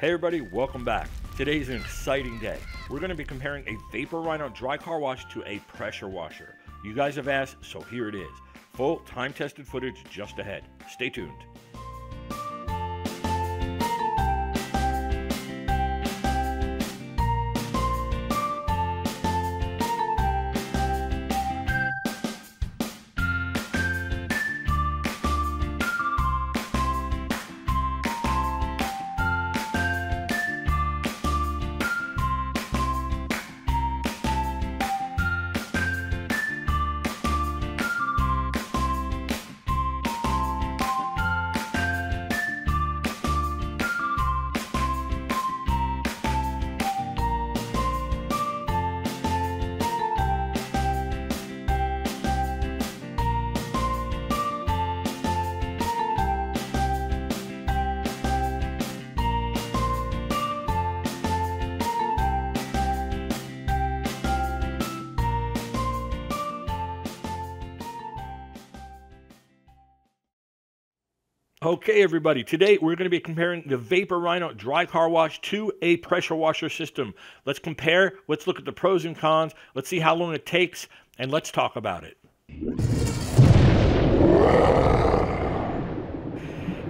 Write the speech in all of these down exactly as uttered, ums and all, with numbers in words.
Hey everybody, welcome back. Today's an exciting day. We're going to be comparing a Vapor Rino dry car wash to a pressure washer. You guys have asked, so here it is. Full time-tested footage just ahead. Stay tuned. Okay everybody, today we're going to be comparing the Vapor Rino dry car wash to a pressure washer system. Let's compare, let's look at the pros and cons, let's see how long it takes, and let's talk about it.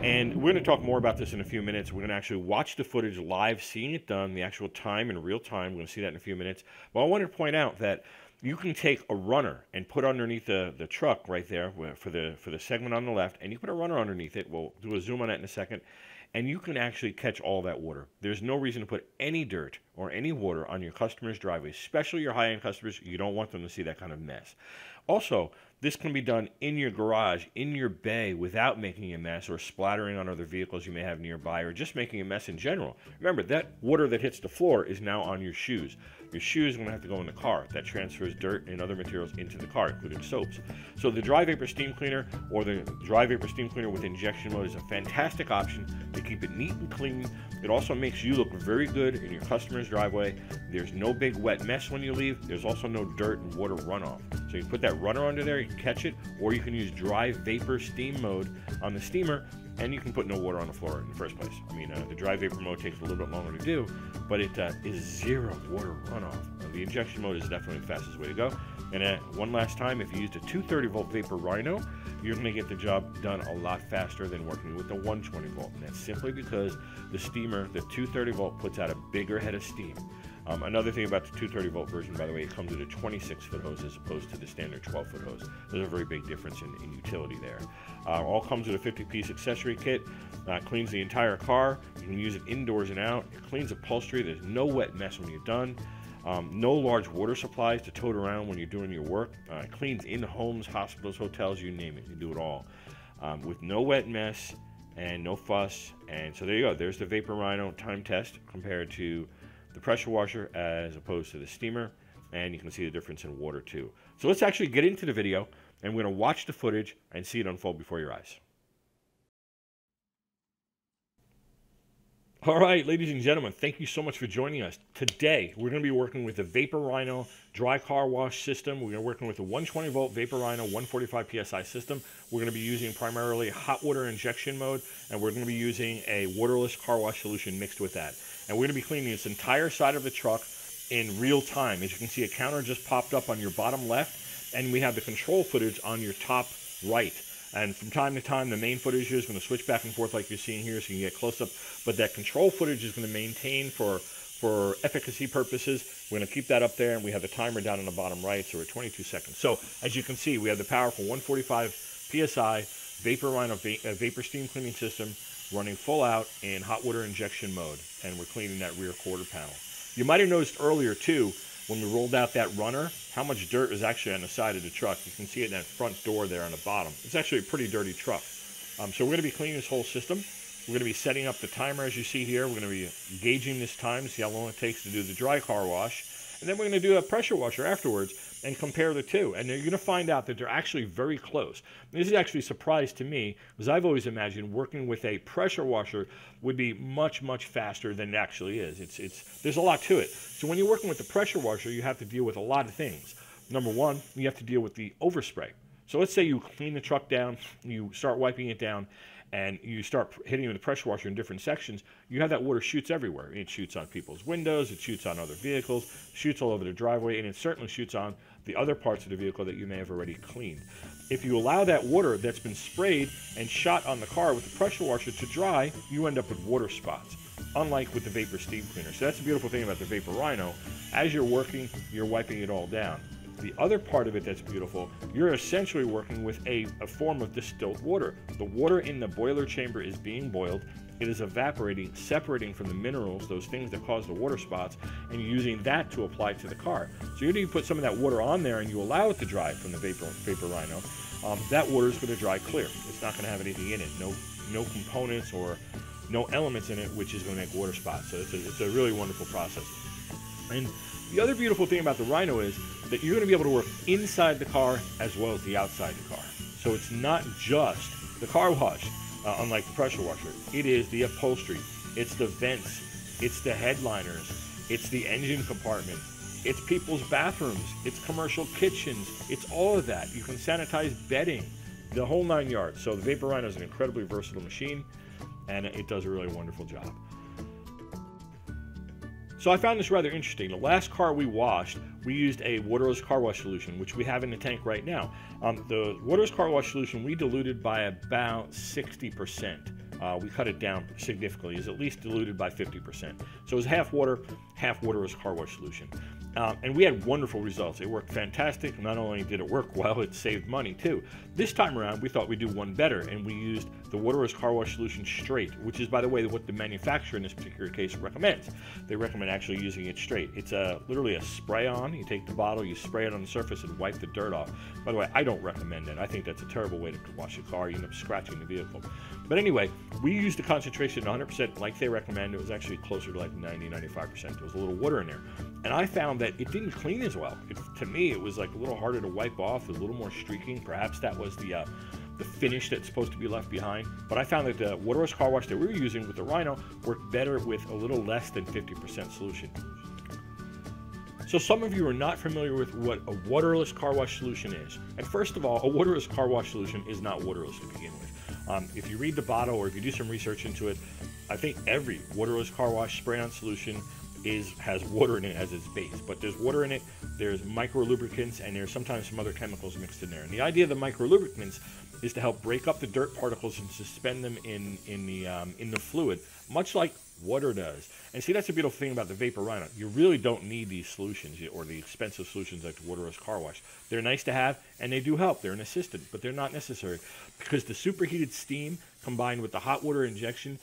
And we're going to talk more about this in a few minutes. We're going to actually watch the footage live, seeing it done, the actual time in real time. We're going to see that in a few minutes. But I wanted to point out that you can take a runner and put underneath the, the truck right there for the, for the segment on the left, and you put a runner underneath it. We'll do a zoom on that in a second, and you can actually catch all that water. There's no reason to put any dirt or any water on your customer's driveway, especially your high-end customers. You don't want them to see that kind of mess. Also, this can be done in your garage, in your bay, without making a mess or splattering on other vehicles you may have nearby, or just making a mess in general. Remember, that water that hits the floor is now on your shoes. Your shoes are going to have to go in the car. That transfers dirt and other materials into the car, including soaps. So the dry vapor steam cleaner, or the dry vapor steam cleaner with injection mode, is a fantastic option to keep it neat and clean. It also makes you look very good in your customer's driveway. There's no big wet mess when you leave. There's also no dirt and water runoff. So you put that runner under there, you can catch it, or you can use dry vapor steam mode on the steamer, and you can put no water on the floor in the first place. I mean, uh, the dry vapor mode takes a little bit longer to do, but it uh, is zero water runoff. Now, the injection mode is definitely the fastest way to go. And uh, one last time, if you used a two thirty volt Vapor Rino, you're gonna get the job done a lot faster than working with the one twenty volt. And that's simply because the steamer, the two thirty volt, puts out a bigger head of steam. Um, another thing about the two thirty volt version, by the way, it comes with a twenty-six foot hose as opposed to the standard twelve foot hose. There's a very big difference in, in utility there. Uh, all comes with a fifty piece accessory kit. Uh, cleans the entire car. You can use it indoors and out. It cleans upholstery. There's no wet mess when you're done. Um, no large water supplies to tote around when you're doing your work. Uh, it cleans in homes, hospitals, hotels, you name it. You do it all um, with no wet mess and no fuss. And so there you go. There's the Vapor Rino time test compared to the pressure washer as opposed to the steamer, and you can see the difference in water too. So let's actually get into the video, and we're going to watch the footage and see it unfold before your eyes. All right, ladies and gentlemen, thank you so much for joining us. Today, we're going to be working with the Vapor Rino dry car wash system. We're going to be working with the one twenty volt Vapor Rino one forty-five P S I system. We're going to be using primarily hot water injection mode, and we're going to be using a waterless car wash solution mixed with that. And we're going to be cleaning this entire side of the truck in real time. As you can see, a counter just popped up on your bottom left, and we have the control footage on your top right. And from time to time, the main footage is going to switch back and forth like you're seeing here, so you can get close up. But that control footage is going to maintain for, for efficacy purposes. We're going to keep that up there, and we have the timer down in the bottom right, so we're at twenty-two seconds. So as you can see, we have the powerful one forty-five P S I Vapor Rino va uh, Vapor Steam Cleaning System running full out in hot water injection mode, and we're cleaning that rear quarter panel. You might have noticed earlier, too, when we rolled out that runner, how much dirt is actually on the side of the truck. You can see it in that front door there on the bottom. It's actually a pretty dirty truck. Um, so we're going to be cleaning this whole system. We're going to be setting up the timer, as you see here. We're going to be gauging this time to see how long it takes to do the dry car wash. And then we're going to do a pressure washer afterwards and compare the two. And you're going to find out that they're actually very close. This is actually a surprise to me, because I've always imagined working with a pressure washer would be much, much faster than it actually is. It's, it's, there's a lot to it. So when you're working with the pressure washer, you have to deal with a lot of things. Number one, you have to deal with the overspray. So let's say you clean the truck down, you start wiping it down, and you start hitting it with a pressure washer in different sections, you have that water shoots everywhere. It shoots on people's windows, it shoots on other vehicles, shoots all over the driveway, and it certainly shoots on the other parts of the vehicle that you may have already cleaned. If you allow that water that's been sprayed and shot on the car with the pressure washer to dry, you end up with water spots, unlike with the Vapor steam cleaner. So that's the beautiful thing about the Vapor Rino. As you're working, you're wiping it all down. The other part of it that's beautiful, you're essentially working with a, a form of distilled water. The water in the boiler chamber is being boiled. It is evaporating, separating from the minerals, those things that cause the water spots, and you're using that to apply to the car. So you put some of that water on there and you allow it to dry from the Vapor, Vapor Rino. Um, that water is going to dry clear. It's not going to have anything in it, no, no components or no elements in it, which is going to make water spots. So it's a, it's a really wonderful process. And the other beautiful thing about the Rino is that you're going to be able to work inside the car as well as the outside the car. So it's not just the car wash, uh, unlike the pressure washer. It is the upholstery, it's the vents, it's the headliners, it's the engine compartment, it's people's bathrooms, it's commercial kitchens, it's all of that. You can sanitize bedding, the whole nine yards. So the Vapor Rino is an incredibly versatile machine, and it does a really wonderful job. So I found this rather interesting. The last car we washed, we used a waterless car wash solution, which we have in the tank right now. Um, the waterless car wash solution we diluted by about sixty percent. Uh, we cut it down significantly. It's at least diluted by fifty percent. So it was half water, half waterless car wash solution. Um, and we had wonderful results. It worked fantastic. Not only did it work well, it saved money too. This time around, we thought we'd do one better, and we used the waterless car wash solution straight, which is, by the way, what the manufacturer in this particular case recommends. They recommend actually using it straight. It's a, literally a spray-on. You take the bottle, you spray it on the surface, and wipe the dirt off. By the way, I don't recommend that. I think that's a terrible way to wash a car. You end up scratching the vehicle. But anyway, we used the concentration at one hundred percent like they recommend. It was actually closer to like ninety, ninety-five percent. There was a little water in there. And I found that it didn't clean as well. It, to me, it was like a little harder to wipe off, a little more streaking. Perhaps that was the uh, the finish that's supposed to be left behind. But I found that the waterless car wash that we were using with the Rino worked better with a little less than fifty percent solution. So some of you are not familiar with what a waterless car wash solution is. And first of all, a waterless car wash solution is not waterless to begin with. Um, if you read the bottle or if you do some research into it, I think every waterless car wash spray-on solution Is, has water in it as its base, but there's water in it, there's micro lubricants, and there's sometimes some other chemicals mixed in there. And the idea of the micro lubricants is to help break up the dirt particles and suspend them in in the um, in the fluid, much like water does. And see, that's the beautiful thing about the Vapor Rino. You really don't need these solutions or the expensive solutions like the waterless car wash. They're nice to have, and they do help. They're an assistant, but they're not necessary because the superheated steam combined with the hot water injection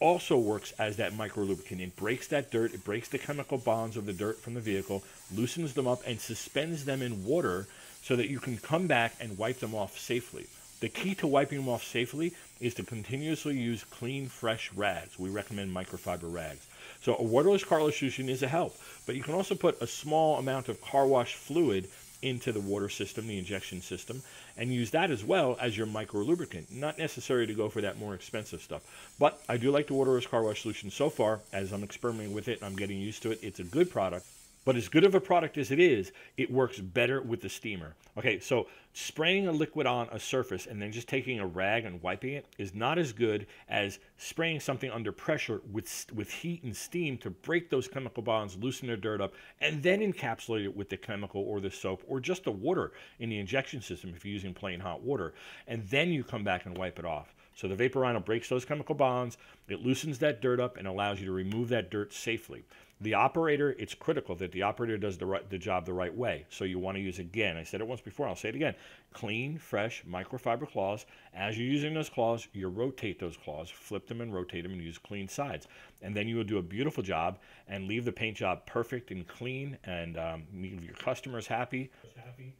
also works as that micro lubricant. It breaks that dirt, it breaks the chemical bonds of the dirt from the vehicle, loosens them up, and suspends them in water so that you can come back and wipe them off safely. The key to wiping them off safely is to continuously use clean, fresh rags. We recommend microfiber rags. So a waterless car wash solution is a help, but you can also put a small amount of car wash fluid into the water system, the injection system, and use that as well as your micro lubricant. Not necessary to go for that more expensive stuff. But I do like the waterless car wash solution so far, as I'm experimenting with it and I'm getting used to it. It's a good product. But as good of a product as it is, it works better with the steamer. Okay, so spraying a liquid on a surface and then just taking a rag and wiping it is not as good as spraying something under pressure with, with heat and steam to break those chemical bonds, loosen their dirt up, and then encapsulate it with the chemical or the soap or just the water in the injection system if you're using plain hot water. And then you come back and wipe it off. So the Vapor Rino breaks those chemical bonds, it loosens that dirt up and allows you to remove that dirt safely. The operator, it's critical that the operator does the, right, the job the right way. So you want to use, again, I said it once before, I'll say it again, clean, fresh microfiber claws. As you're using those claws, you rotate those claws, flip them and rotate them and use clean sides. And then you will do a beautiful job and leave the paint job perfect and clean and um, leave your customers happy. happy.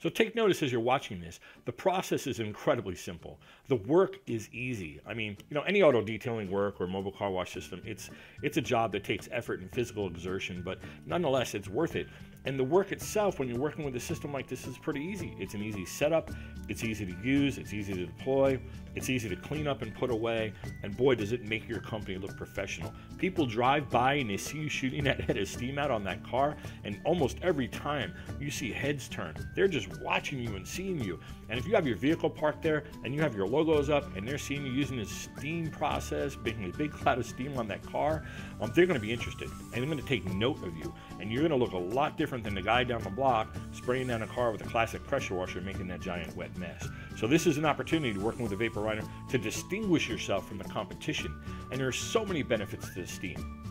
So take notice as you're watching this, the process is incredibly simple. The work is easy. I mean, you know, any auto detailing work or mobile car wash system, it's, it's a job that takes effort and physical exertion, but nonetheless, it's worth it. And the work itself, when you're working with a system like this, is pretty easy. It's an easy setup, it's easy to use, it's easy to deploy, it's easy to clean up and put away, and boy, does it make your company look professional. People drive by and they see you shooting that head of steam out on that car, and almost every time you see heads turn. They're just watching you and seeing you. And if you have your vehicle parked there and you have your logos up and they're seeing you using this steam process, making a big cloud of steam on that car, um, they're going to be interested and they're going to take note of you, and you're going to look a lot different than the guy down the block spraying down a car with a classic pressure washer making that giant wet mess. So this is an opportunity, working with the Vapor Rino, to distinguish yourself from the competition. And there are so many benefits to the steam.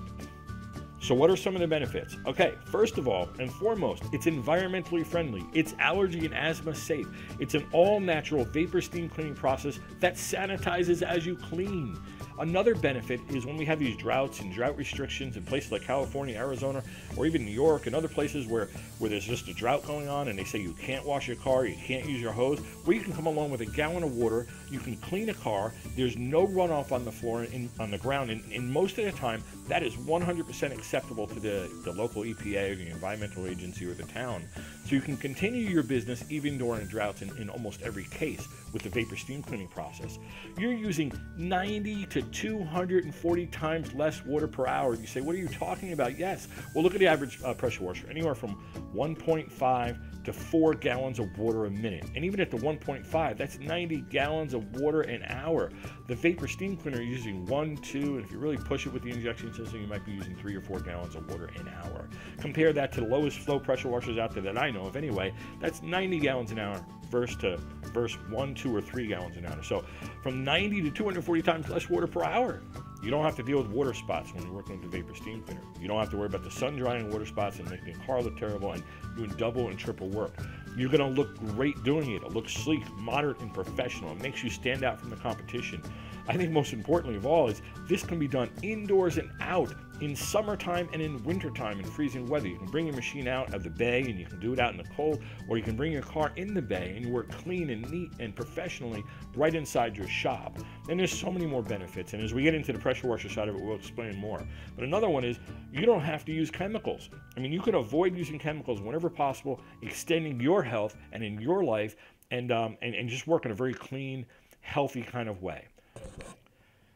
So what are some of the benefits? Okay, first of all and foremost, it's environmentally friendly. It's allergy and asthma safe. It's an all-natural vapor steam cleaning process that sanitizes as you clean. Another benefit is when we have these droughts and drought restrictions in places like California, Arizona, or even New York and other places where, where there's just a drought going on and they say you can't wash your car, you can't use your hose, well, you can come along with a gallon of water, you can clean a car, there's no runoff on the floor and on the ground, and, and most of the time, that is one hundred percent acceptable to the, the local E P A or the environmental agency or the town. So you can continue your business even during droughts in, in almost every case with the vapor steam cleaning process. You're using ninety to two hundred forty times less water per hour. You say, what are you talking about? Yes. Well, look at the average uh, pressure washer, anywhere from one point five to four gallons of water a minute. And even at the one point five, that's ninety gallons of water an hour. The vapor steam cleaner is using one, two, and if you really push it with the injection system, you might be using three or four gallons of water an hour. Compare that to the lowest flow pressure washers out there that I know of anyway. That's ninety gallons an hour versus to versus one, two, or three gallons an hour. So from ninety to two hundred forty times less water per hour. You don't have to deal with water spots when you're working with the vapor steam cleaner. You don't have to worry about the sun drying water spots and making the car look terrible and doing double and triple work. You're going to look great doing it. It'll look sleek, moderate, and professional. It makes you stand out from the competition. I think most importantly of all is this can be done indoors and out, in summertime and in wintertime in freezing weather. You can bring your machine out of the bay and you can do it out in the cold, or you can bring your car in the bay and work clean and neat and professionally right inside your shop. And there's so many more benefits, and as we get into the pressure washer side of it, we'll explain more. But another one is you don't have to use chemicals. I mean, you can avoid using chemicals whenever possible, extending your health and in your life, and, um, and, and just work in a very clean, healthy kind of way.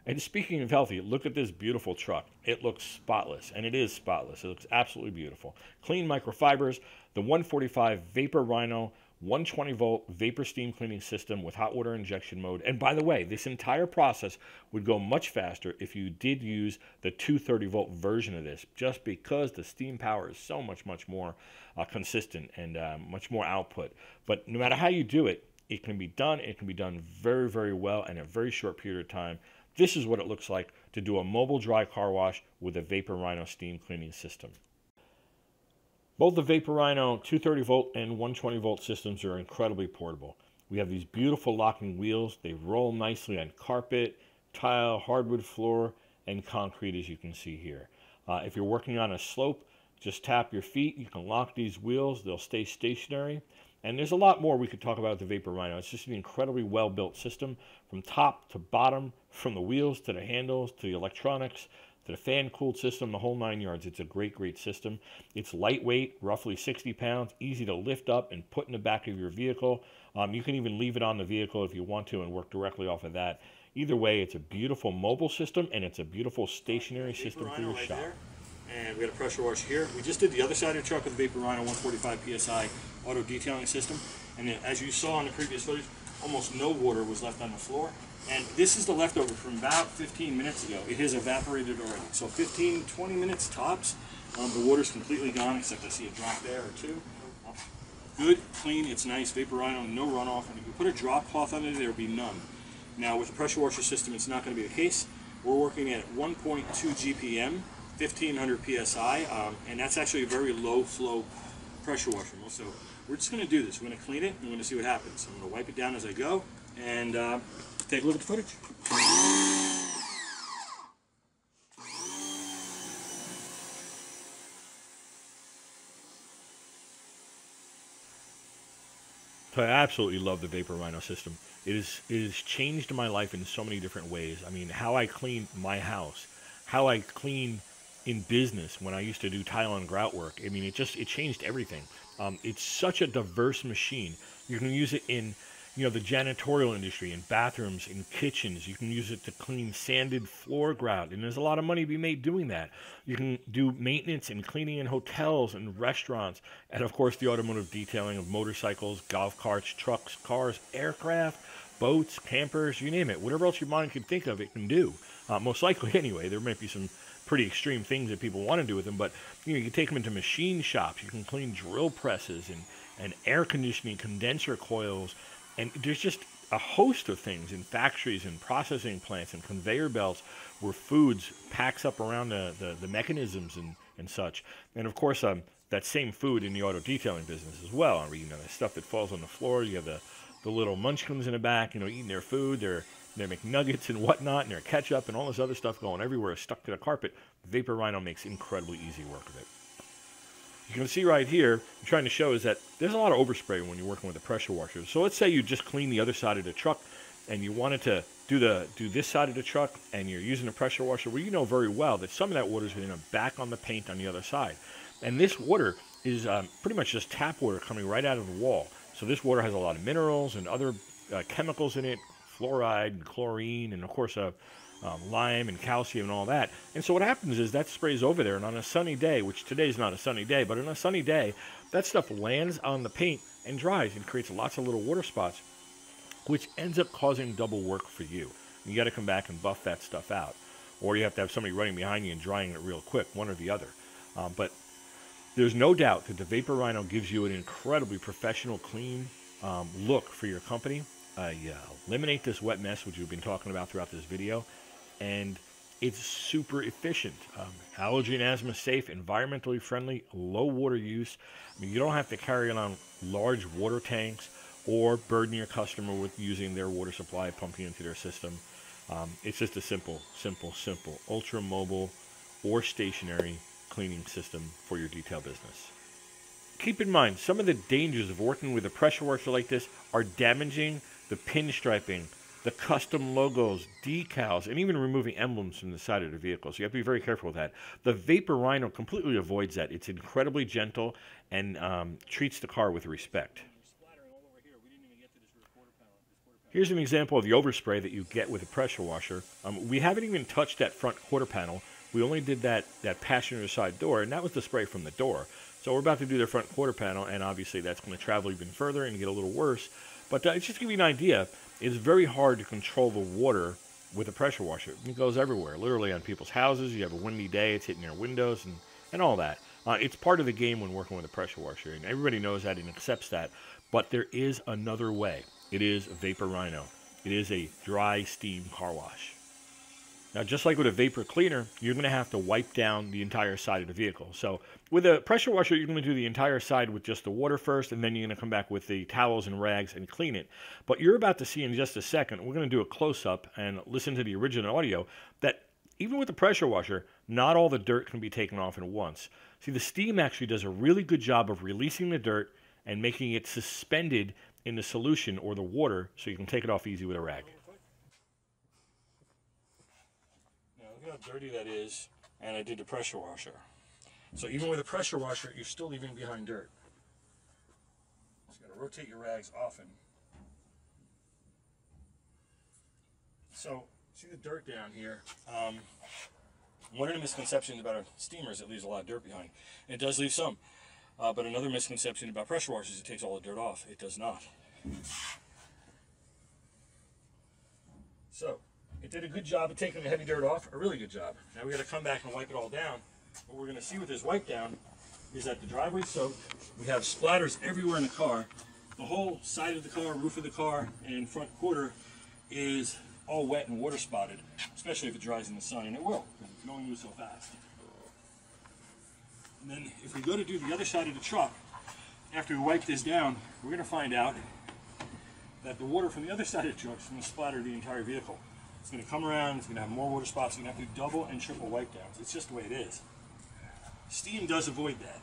And speaking of healthy, look at this beautiful truck. It looks spotless, and it is spotless. It looks absolutely beautiful. Clean microfibers, the one forty-five Vapor Rino one twenty volt vapor steam cleaning system with hot water injection mode. And by the way, this entire process would go much faster if you did use the two thirty volt version of this, just because the steam power is so much, much more uh, consistent and uh, much more output. But no matter how you do it, it can be done. It can be done very, very well in a very short period of time. This is what it looks like to do a mobile dry car wash with a Vapor Rino steam cleaning system. Both the Vapor Rino two thirty volt and one twenty volt systems are incredibly portable. We have these beautiful locking wheels. They roll nicely on carpet, tile, hardwood floor, and concrete, as you can see here. Uh, if you're working on a slope, just tap your feet. You can lock these wheels. They'll stay stationary. And there's a lot more we could talk about with the Vapor Rino. It's just an incredibly well-built system from top to bottom, from the wheels to the handles to the electronics to the fan-cooled system, the whole nine yards. It's a great, great system. It's lightweight, roughly sixty pounds, easy to lift up and put in the back of your vehicle. Um, you can even leave it on the vehicle if you want to and work directly off of that. Either way, it's a beautiful mobile system, and it's a beautiful stationary system for your shop. And we got a pressure washer here. We just did the other side of the truck with the Vapor Rino one forty-five P S I auto detailing system. And as you saw in the previous footage, almost no water was left on the floor. And this is the leftover from about fifteen minutes ago. It has evaporated already. So fifteen, twenty minutes tops. Um, the water's completely gone, except I see a drop there or two. Good, clean, it's nice. Vapor Rino, no runoff. And if you put a drop cloth under it, there'll be none. Now with the pressure washer system, it's not going to be the case. We're working at one point two G P M. fifteen hundred P S I, um, and that's actually a very low flow pressure washer. So we're just going to do this. We're going to clean it, and we're going to see what happens. I'm going to wipe it down as I go, and uh, take a look at the footage. So I absolutely love the Vapor Rino system. It is, it has changed my life in so many different ways. I mean, how I clean my house, how I clean in business when I used to do tile and grout work. I mean, it just, it changed everything. Um, it's such a diverse machine. You can use it in, you know, the janitorial industry, in bathrooms, in kitchens. You can use it to clean sanded floor grout, and there's a lot of money to be made doing that. You can do maintenance and cleaning in hotels and restaurants, and of course the automotive detailing of motorcycles, golf carts, trucks, cars, aircraft, boats, campers, you name it. Whatever else your mind can think of, it can do. Uh, most likely, anyway. There might be some pretty extreme things that people want to do with them, but you know, you can take them into machine shops. You can clean drill presses and, and air conditioning condenser coils. And there's just a host of things in factories and processing plants and conveyor belts where foods packs up around the, the, the mechanisms and, and such. And, of course, um, that same food in the auto detailing business as well. I mean, you know, the stuff that falls on the floor. You have the, the little munchkins in the back, you know, eating their food, their, their McNuggets and whatnot, and their ketchup and all this other stuff going everywhere stuck to the carpet. Vapor Rino makes incredibly easy work of it. You can see right here, what I'm trying to show is that there's a lot of overspray when you're working with a pressure washer. So let's say you just clean the other side of the truck and you wanted to do the do this side of the truck, and you're using a pressure washer. Well, you know very well that some of that water is going to back on the paint on the other side. And this water is um, pretty much just tap water coming right out of the wall. So this water has a lot of minerals and other uh, chemicals in it, fluoride and chlorine, and of course a... Uh, Um, lime and calcium and all that. And so what happens is that sprays over there, and on a sunny day, which today's not a sunny day, but on a sunny day, that stuff lands on the paint and dries and creates lots of little water spots, which ends up causing double work for you. You got to come back and buff that stuff out, or you have to have somebody running behind you and drying it real quick, one or the other. Um, but there's no doubt that the Vapor Rino gives you an incredibly professional, clean um, look for your company. Uh, you eliminate this wet mess, which we've been talking about throughout this video. And it's super efficient, um, allergy and asthma safe, environmentally friendly, low water use. I mean, you don't have to carry on large water tanks or burden your customer with using their water supply, pumping into their system. Um, it's just a simple, simple, simple, ultra mobile or stationary cleaning system for your detail business. Keep in mind, some of the dangers of working with a pressure washer like this are damaging the pinstriping, the custom logos, decals, and even removing emblems from the side of the vehicle. So you have to be very careful with that. The Vapor Rino completely avoids that. It's incredibly gentle and um, treats the car with respect. Here's an example of the overspray that you get with a pressure washer. Um, we haven't even touched that front quarter panel. We only did that, that passenger side door, and that was the spray from the door. So we're about to do the front quarter panel, and obviously that's going to travel even further and get a little worse. But uh, just to give you an idea, it's very hard to control the water with a pressure washer. It goes everywhere, literally on people's houses. You have a windy day, it's hitting their windows and, and all that. Uh, it's part of the game when working with a pressure washer, and everybody knows that and accepts that. But there is another way. It is Vapor Rino. It is a dry steam car wash. Now, just like with a vapor cleaner, you're going to have to wipe down the entire side of the vehicle. So with a pressure washer, you're going to do the entire side with just the water first, and then you're going to come back with the towels and rags and clean it. But you're about to see in just a second, we're going to do a close-up and listen to the original audio, that even with the pressure washer, not all the dirt can be taken off at once. See, the steam actually does a really good job of releasing the dirt and making it suspended in the solution or the water, so you can take it off easy with a rag. How dirty that is, and I did the pressure washer. So even with a pressure washer, you're still leaving behind dirt. Just gotta rotate your rags often. So see the dirt down here. Um, one of the misconceptions about a steamer is it leaves a lot of dirt behind. And it does leave some. Uh, but another misconception about pressure washers is it takes all the dirt off. It does not. So it did a good job of taking the heavy dirt off, a really good job. Now we got to come back and wipe it all down. What we're going to see with this wipe down is that the driveway's soaked. We have splatters everywhere in the car. The whole side of the car, roof of the car, and front quarter is all wet and water spotted, especially if it dries in the sun, and it will, because it can only move so fast. And then if we go to do the other side of the truck, after we wipe this down, we're going to find out that the water from the other side of the truck is going to splatter the entire vehicle. It's going to come around, it's going to have more water spots, you're going to have to do double and triple wipe downs. It's just the way it is. Steam does avoid that.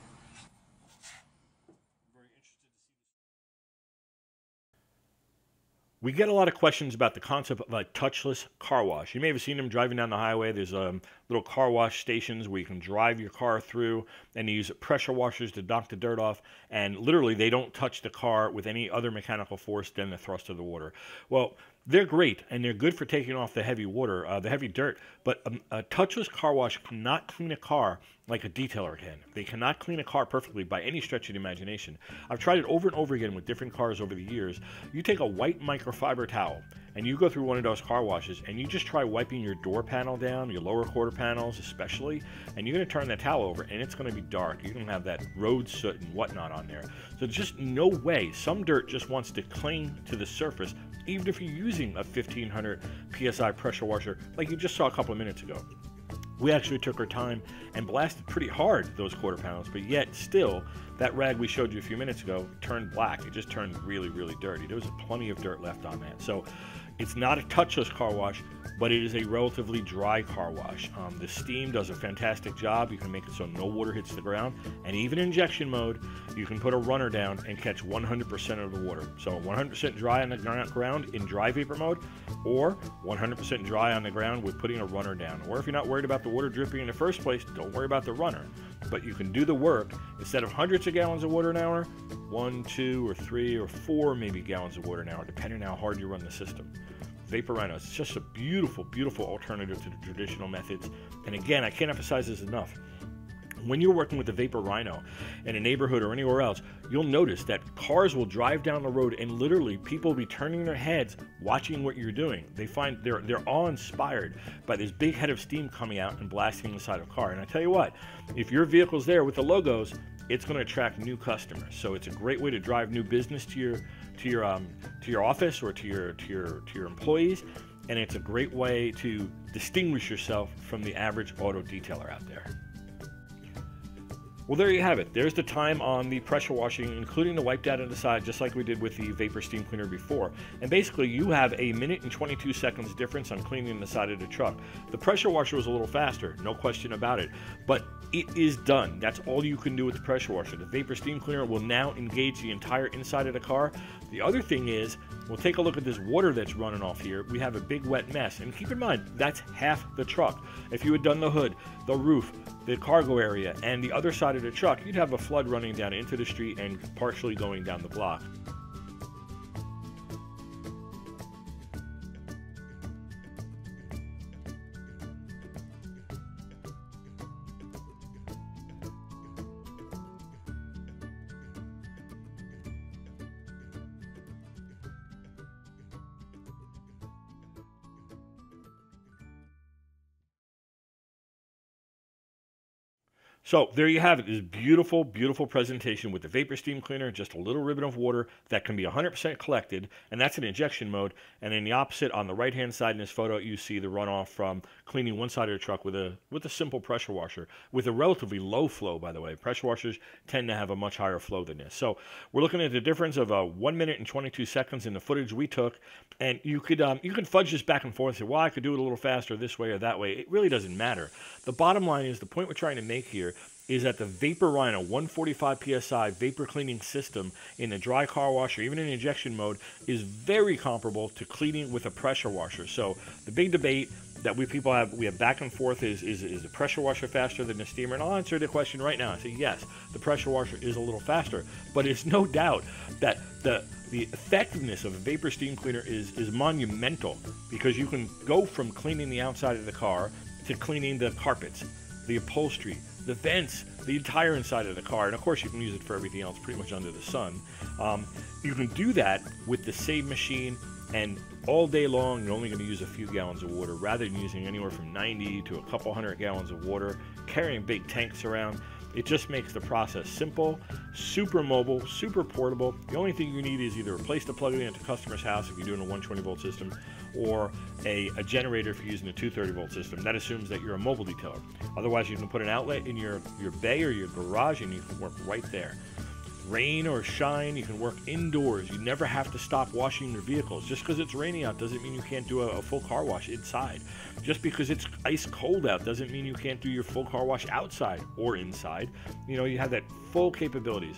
We get a lot of questions about the concept of a touchless car wash. You may have seen them driving down the highway. There's um, little car wash stations where you can drive your car through, and they use pressure washers to knock the dirt off, and literally they don't touch the car with any other mechanical force than the thrust of the water. Well, they're great, and they're good for taking off the heavy water, uh, the heavy dirt, but a, a touchless car wash cannot clean a car like a detailer can. They cannot clean a car perfectly by any stretch of the imagination. I've tried it over and over again with different cars over the years. You take a white microfiber towel, and you go through one of those car washes, and you just try wiping your door panel down, your lower quarter panels especially, and you're going to turn that towel over, and it's going to be dark. You're going to have that road soot and whatnot on there. So there's just no way. Some dirt just wants to cling to the surface, even if you're using a fifteen hundred P S I pressure washer like you just saw a couple of minutes ago. We actually took our time and blasted pretty hard those quarter panels, but yet still, that rag we showed you a few minutes ago turned black. It just turned really, really dirty. There was plenty of dirt left on that. So it's not a touchless car wash, but it is a relatively dry car wash. Um, the steam does a fantastic job. You can make it so no water hits the ground. And even in injection mode, you can put a runner down and catch one hundred percent of the water. So one hundred percent dry on the ground in dry vapor mode, or one hundred percent dry on the ground with putting a runner down. Or if you're not worried about the water dripping in the first place, don't worry about the runner. But you can do the work. Instead of hundreds of gallons of water an hour, one, two, or three, or four maybe gallons of water an hour, depending on how hard you run the system. Vapor Rino, it's just a beautiful, beautiful alternative to the traditional methods. And again, I can't emphasize this enough. When you're working with the Vapor Rino in a neighborhood or anywhere else, you'll notice that cars will drive down the road and literally people will be turning their heads watching what you're doing. They find they're, they're awe-inspired by this big head of steam coming out and blasting the side of a car. And I tell you what, if your vehicle's there with the logos, it's going to attract new customers. So it's a great way to drive new business to your to your um, to your office or to your to your to your employees, and it's a great way to distinguish yourself from the average auto detailer out there. Well, there you have it. There's the time on the pressure washing, including the wipe down on the side, just like we did with the vapor steam cleaner before. And basically, you have a minute and twenty-two seconds difference on cleaning the side of the truck. The pressure washer was a little faster, no question about it, but it is done. That's all you can do with the pressure washer. The vapor steam cleaner will now engage the entire inside of the car. The other thing is, we'll take a look at this water that's running off here. We have a big wet mess, and keep in mind, that's half the truck. If you had done the hood, the roof, the cargo area, and the other side of the truck, you'd have a flood running down into the street and partially going down the block. So there you have it, this beautiful, beautiful presentation with the vapor steam cleaner, just a little ribbon of water that can be one hundred percent collected, and that's in injection mode. And in the opposite, on the right-hand side in this photo, you see the runoff from cleaning one side of the truck with a, with a simple pressure washer, with a relatively low flow, by the way. Pressure washers tend to have a much higher flow than this. So we're looking at the difference of uh, one minute and twenty-two seconds in the footage we took, and you could um, you can fudge this back and forth and say, well, I could do it a little faster this way or that way. It really doesn't matter. The bottom line is the point we're trying to make here is that the Vapor Rino one forty-five P S I vapor cleaning system in the dry car washer, even in injection mode, is very comparable to cleaning with a pressure washer. So the big debate that we people have, we have back and forth is, is, is the pressure washer faster than the steamer? And I'll answer the question right now. I say, yes, the pressure washer is a little faster, but it's no doubt that the The effectiveness of a vapor steam cleaner is, is monumental, because you can go from cleaning the outside of the car to cleaning the carpets, the upholstery, the vents, the entire inside of the car, and of course you can use it for everything else pretty much under the sun. Um, you can do that with the same machine, and all day long you're only going to use a few gallons of water rather than using anywhere from ninety to a couple hundred gallons of water, carrying big tanks around. It just makes the process simple, super mobile, super portable. The only thing you need is either a place to plug it in at the customer's house if you're doing a one twenty volt system, or a, a generator if you're using a two thirty volt system. That assumes that you're a mobile detailer. Otherwise, you can put an outlet in your, your bay or your garage and you can work right there. Rain or shine, you can work indoors. You never have to stop washing your vehicles. Just because it's raining out doesn't mean you can't do a, a full car wash inside. Just because it's ice cold out doesn't mean you can't do your full car wash outside or inside. You know, you have that full capabilities.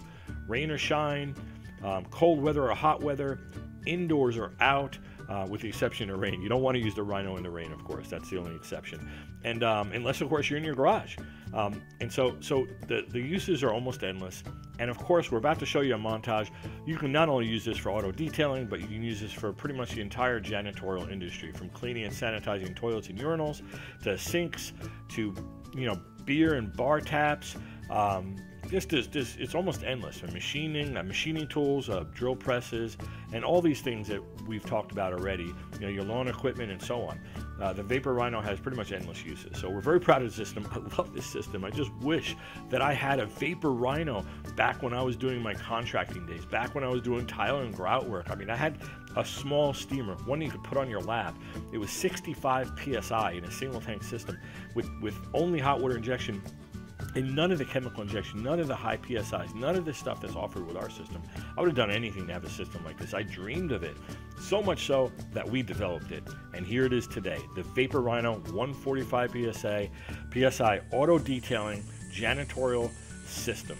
Rain or shine, um, cold weather or hot weather, indoors or out, uh, with the exception of rain. You don't want to use the Rhino in the rain, of course. That's the only exception. And um, unless, of course, you're in your garage. Um, and so, so the, the uses are almost endless. And of course, we're about to show you a montage. You can not only use this for auto detailing, but you can use this for pretty much the entire janitorial industry, from cleaning and sanitizing toilets and urinals, to sinks, to, you know, beer and bar taps. Um, This, this, this, it's almost endless. And machining, uh, machining tools, uh, drill presses, and all these things that we've talked about already. You know, your lawn equipment and so on. Uh, the Vapor Rino has pretty much endless uses. So we're very proud of the system. I love this system. I just wish that I had a Vapor Rino back when I was doing my contracting days, back when I was doing tile and grout work. I mean, I had a small steamer, one you could put on your lap. It was sixty-five P S I in a single tank system with, with only hot water injection. And none of the chemical injection, none of the high P S Is, none of the stuff that's offered with our system. I would have done anything to have a system like this. I dreamed of it, so much so that we developed it. And here it is today, the Vapor Rino one forty-five P S I auto detailing janitorial system.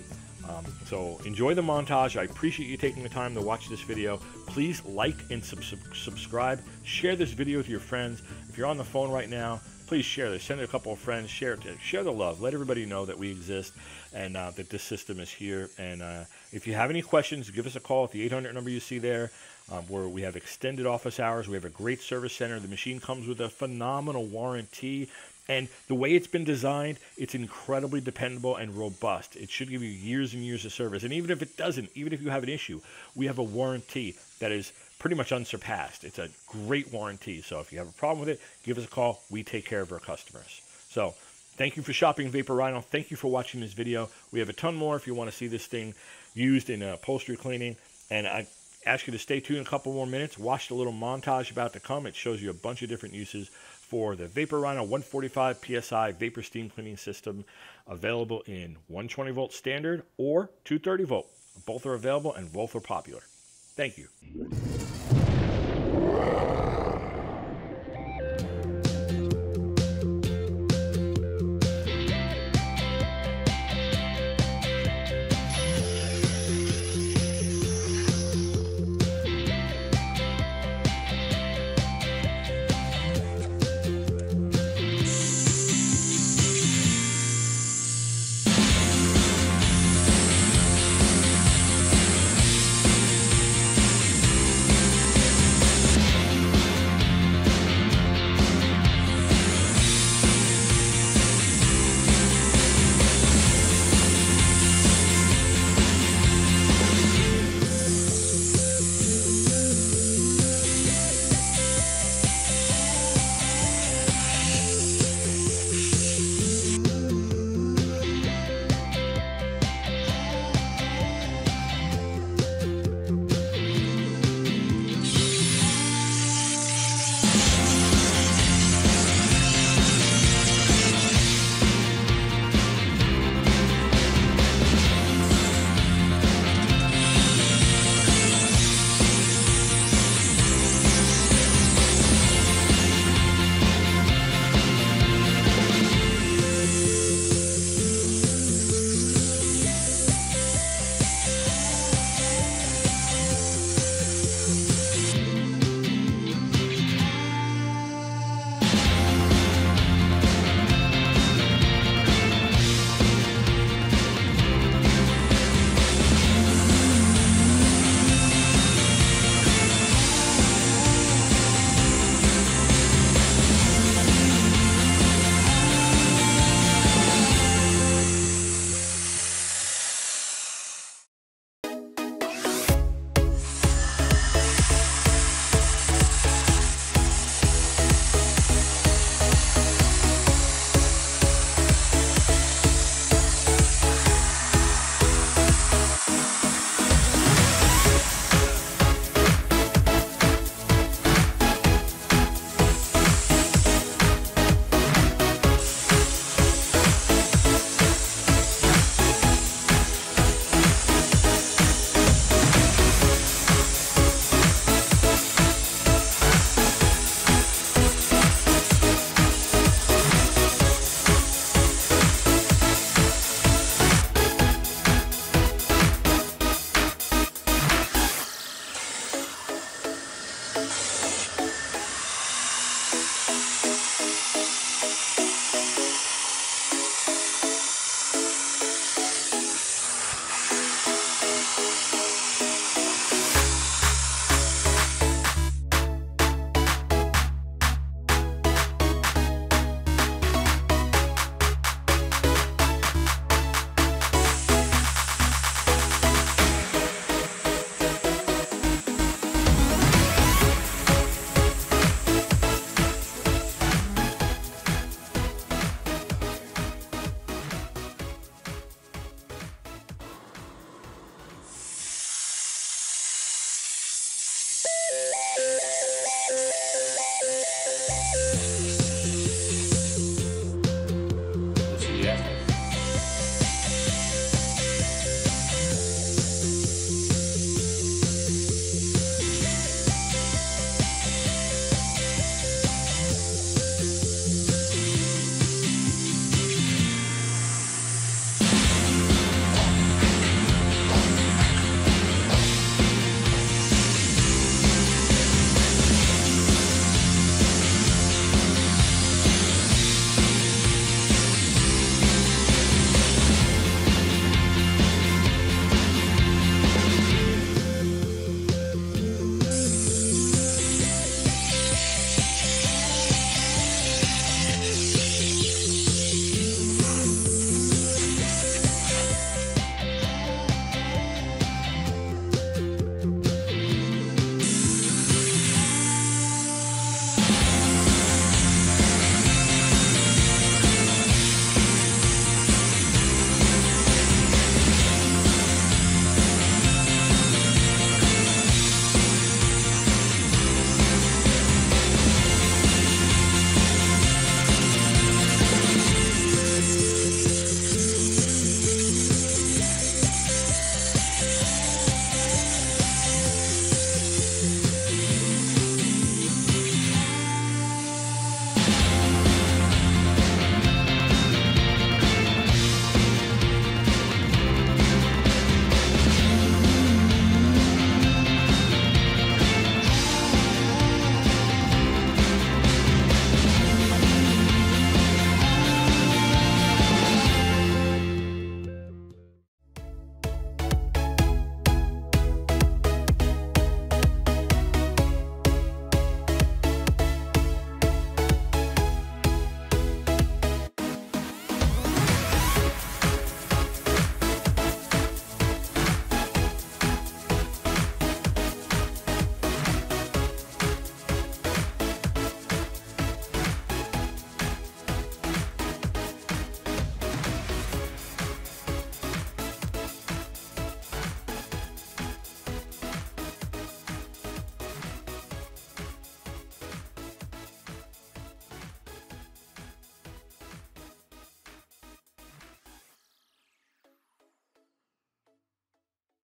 Um, so enjoy the montage. I appreciate you taking the time to watch this video. Please like and sub subscribe. Share this video with your friends. If you're on the phone right now, please share this. Send it a couple of friends. Share it. Share the love. Let everybody know that we exist and uh, that this system is here. And uh, if you have any questions, give us a call at the eight hundred number you see there, um, where we have extended office hours. We have a great service center. The machine comes with a phenomenal warranty. And the way it's been designed, it's incredibly dependable and robust. It should give you years and years of service. And even if it doesn't, even if you have an issue, we have a warranty that is pretty much unsurpassed. It's a great warranty. So if you have a problem with it, give us a call. We take care of our customers. So thank you for shopping Vapor Rino. Thank you for watching this video. We have a ton more if you want to see this thing used in upholstery cleaning. And I ask you to stay tuned a couple more minutes. Watch the little montage about to come. It shows you a bunch of different uses for the Vapor Rino one forty-five P S I vapor steam cleaning system, available in one twenty volt standard or two thirty volt. Both are available and both are popular. Thank you.